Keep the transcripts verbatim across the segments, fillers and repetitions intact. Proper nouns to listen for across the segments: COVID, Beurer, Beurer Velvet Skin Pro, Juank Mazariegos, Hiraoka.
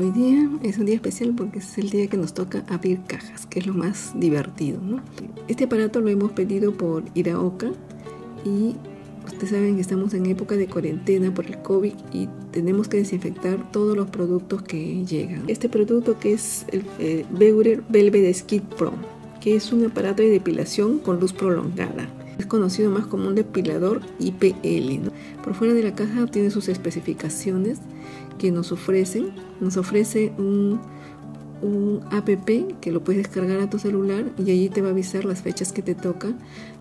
Hoy día es un día especial porque es el día que nos toca abrir cajas, que es lo más divertido, ¿no? Este aparato lo hemos pedido por Hiraoka y ustedes saben que estamos en época de cuarentena por el COVID y tenemos que desinfectar todos los productos que llegan. Este producto que es el eh, Beurer Velvet Skin Pro, que es un aparato de depilación con luz prolongada. Es conocido más como un depilador I P L, ¿no? Por fuera de la caja tiene sus especificaciones que nos ofrecen. Nos ofrece un, un app que lo puedes descargar a tu celular y allí te va a avisar las fechas que te toca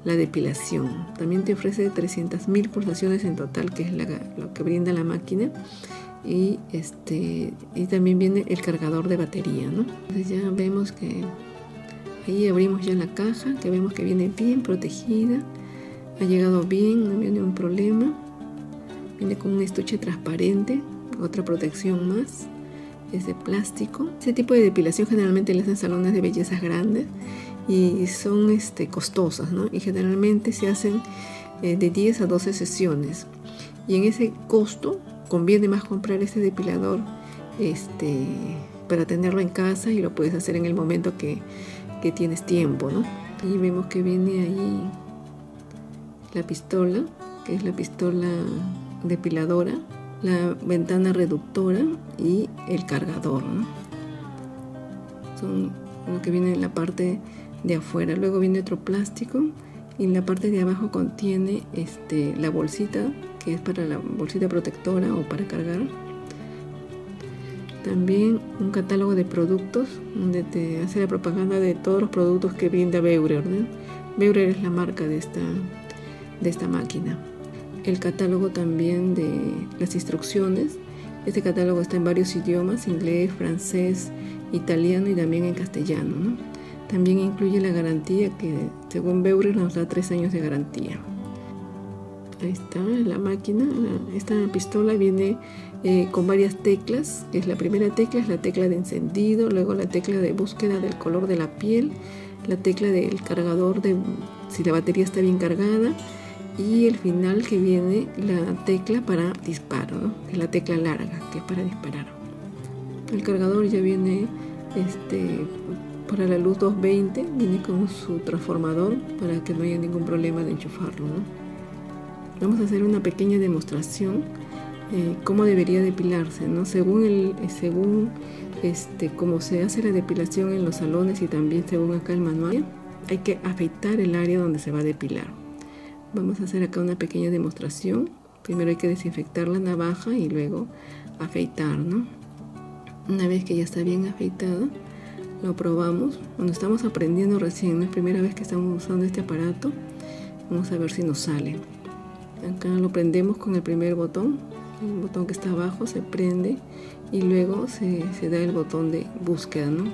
la depilación. También te ofrece trescientas mil pulsaciones en total, que es la, lo que brinda la máquina. Y, este, y también viene el cargador de batería, ¿no? Entonces ya vemos que... ahí abrimos ya la caja, que vemos que viene bien protegida, ha llegado bien, no viene un problema. Viene con un estuche transparente, otra protección más, es de plástico. Este tipo de depilación generalmente la hacen salones de bellezas grandes y son este, costosas, ¿no? Y generalmente se hacen eh, de diez a doce sesiones. Y en ese costo conviene más comprar este depilador este, para tenerlo en casa y lo puedes hacer en el momento que... que tienes tiempo, ¿no? Y vemos que viene ahí la pistola, que es la pistola depiladora, la ventana reductora y el cargador, ¿no? Son lo que viene en la parte de afuera. Luego viene otro plástico y en la parte de abajo contiene este, la bolsita, que es para la bolsita protectora o para cargar. También un catálogo de productos donde te hace la propaganda de todos los productos que brinda Beurer, ¿no? Beurer es la marca de esta, de esta máquina. El catálogo también de las instrucciones. Este catálogo está en varios idiomas, inglés, francés, italiano y también en castellano, ¿no? También incluye la garantía que según Beurer nos da tres años de garantía. Ahí está la máquina. Esta pistola viene eh, con varias teclas. Es la primera tecla es la tecla de encendido, luego la tecla de búsqueda del color de la piel, la tecla del cargador de si la batería está bien cargada y el final que viene la tecla para disparo, ¿no? Es la tecla larga que es para disparar. El cargador ya viene este, para la luz doscientos veinte, viene con su transformador para que no haya ningún problema de enchufarlo, ¿no? Vamos a hacer una pequeña demostración eh, cómo debería depilarse, ¿no? Según el, según este, cómo se hace la depilación en los salones y también según acá el manual, hay que afeitar el área donde se va a depilar. Vamos a hacer acá una pequeña demostración. Primero hay que desinfectar la navaja y luego afeitar, ¿no? Una vez que ya está bien afeitada, lo probamos. Bueno, estamos aprendiendo recién, ¿no? Es la primera vez que estamos usando este aparato. Vamos a ver si nos sale. Acá lo prendemos con el primer botón, el botón que está abajo se prende y luego se, se da el botón de búsqueda, ¿no?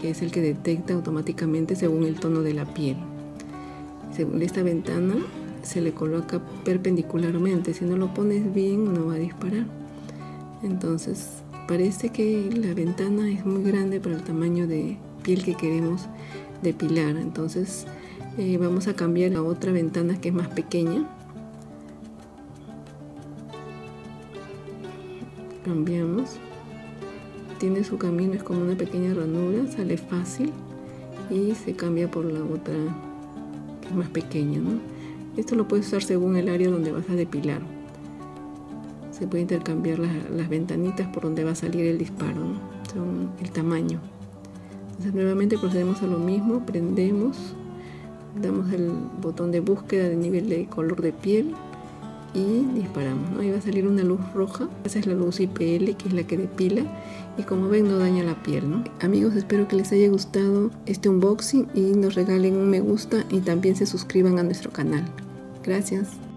Que es el que detecta automáticamente según el tono de la piel. Según esta ventana se le coloca perpendicularmente, si no lo pones bien no va a disparar. Entonces parece que la ventana es muy grande para el tamaño de piel que queremos depilar, entonces eh, vamos a cambiar a otra ventana que es más pequeña. Cambiamos, tiene su camino, es como una pequeña ranura, sale fácil y se cambia por la otra que es más pequeña, ¿no? Esto lo puedes usar según el área donde vas a depilar. Se puede intercambiar las, las ventanitas por donde va a salir el disparo, ¿no? Según el tamaño. Entonces nuevamente procedemos a lo mismo, prendemos, damos el botón de búsqueda de nivel de color de piel y disparamos, ¿no? Ahí va a salir una luz roja, esa es la luz I P L que es la que depila y como ven no daña la piel, ¿no? Amigos, espero que les haya gustado este unboxing y nos regalen un me gusta y también se suscriban a nuestro canal. Gracias.